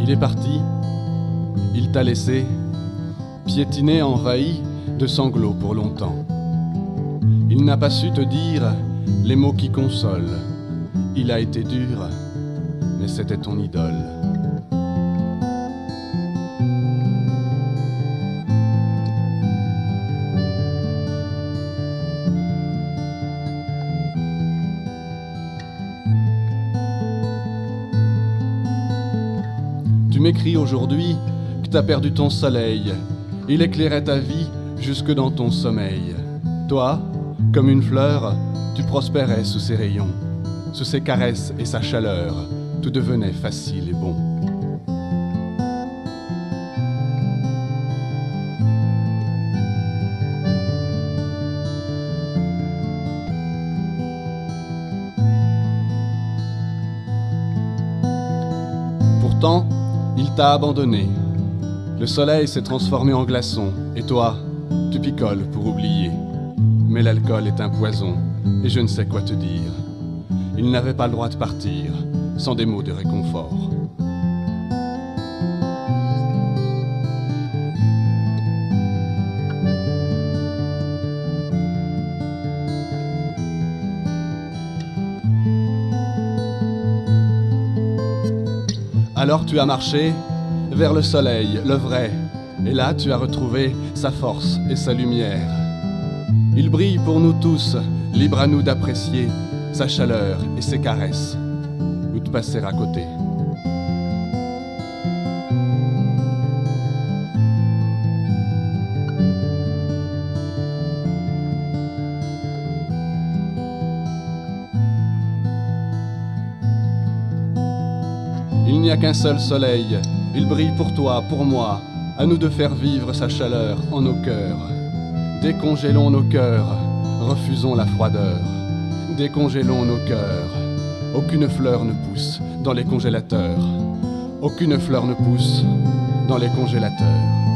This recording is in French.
Il est parti, il t'a laissé, piétiné, envahi de sanglots pour longtemps. Il n'a pas su te dire les mots qui consolent. Il a été dur, mais c'était ton idole. Tu m'écris aujourd'hui que t'as perdu ton soleil. Il éclairait ta vie jusque dans ton sommeil. Toi, comme une fleur, tu prospérais sous ses rayons, sous ses caresses et sa chaleur. Tout devenait facile et bon. Pourtant, il t'a abandonné. Le soleil s'est transformé en glaçon, et toi, tu picoles pour oublier. Mais l'alcool est un poison, et je ne sais quoi te dire. Il n'avait pas le droit de partir, sans des mots de réconfort. Alors tu as marché vers le soleil, le vrai, et là tu as retrouvé sa force et sa lumière. Il brille pour nous tous, libre à nous d'apprécier sa chaleur et ses caresses, ou de passer à côté. Il n'y a qu'un seul soleil, il brille pour toi, pour moi, à nous de faire vivre sa chaleur en nos cœurs. Décongélons nos cœurs, refusons la froideur. Décongélons nos cœurs, aucune fleur ne pousse dans les congélateurs. Aucune fleur ne pousse dans les congélateurs.